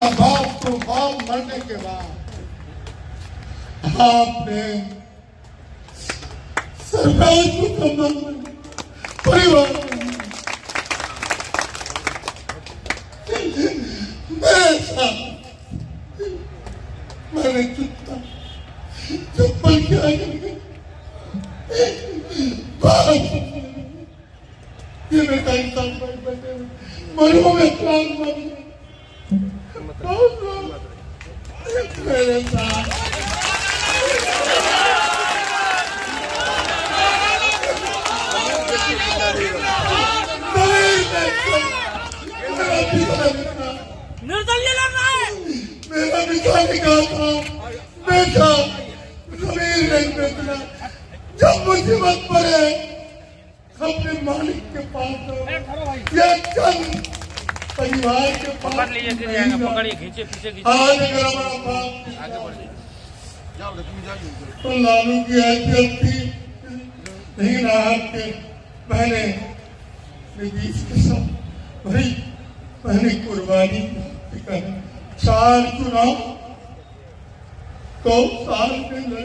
बाप तो बाप मरने के बाद आपने सरकार को संबंध में परिवार मेरे साथ मैंने चुपता चप्पल क्या ये बेटा इंसान बैठे मनो में प्राण मारी मेरे साथ निर्दलीय लड़ रहा है। मेरा विचार निकाल था बेटा जमीन नहीं बेचना। जब मुसीबत पड़े अपने मालिक के पास या चंद परिवार के पास पकड़िए खींचे पीछे खींचे। आज अगर हमारा बाप तो लालू की आईपीएल थी नहीं राहत के पहले नीतीश के साथ भरी पहली कुर्बानी 4 चुनाव को साल में लड़े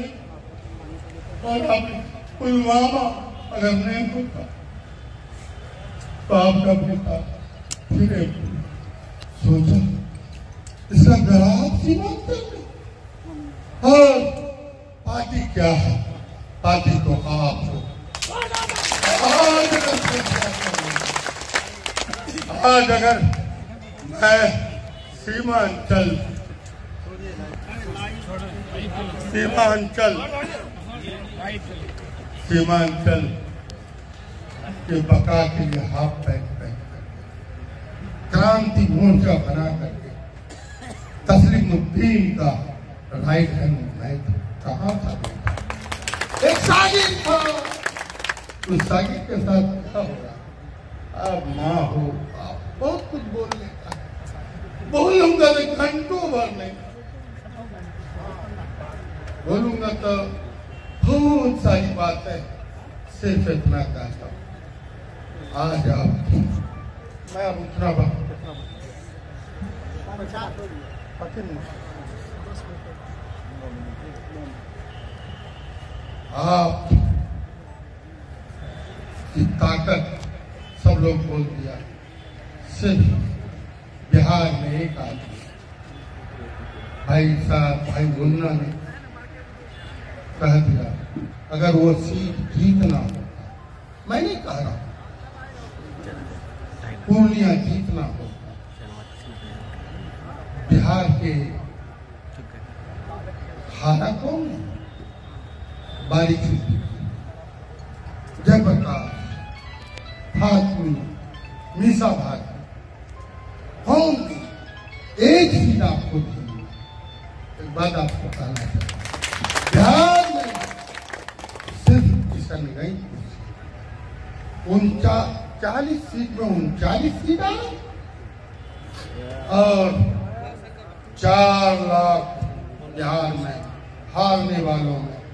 और आपने पुलवामा और हमने होता बाप का बेटा फिर सोचा इसका ग्राहक की बात कर और पार्टी क्या है। पार्टी तो आप हो। आज अगर मैं सीमांचल के बका के लिए हाफ पैक क्रांति मोर्चा बना करके तस्लीमुद्दीन का राइट हैंड मैन कहा था बेटा एक साजिद था। उस साजिद के साथ क्या हो रहा। अब माँ हो बाप बहुत कुछ बोलने का बोलूंगा तो घंटों भर नहीं बोलूंगा तो बहुत सारी बातें सिर्फ इतना कहता हूँ आज आप मैं उतना बात आप की ताकत सब लोग बोल दिया। सिर्फ बिहार में एक आदमी भाई साहब भाई मुन्ना ने कह दिया अगर वो सीट जीतना होता मैं नहीं कह रहा पूर्णिया जीतना होता बिहार के हारा कौन है बारिश जयप्रकाश फातमी मीसा भाग हम एक सीट आपको दी। एक बात आपको कहना चाहिए बिहार में सिर्फ किशनगंज 40 सीट में 39 सीट और 4 लाख बिहार में हारने वालों में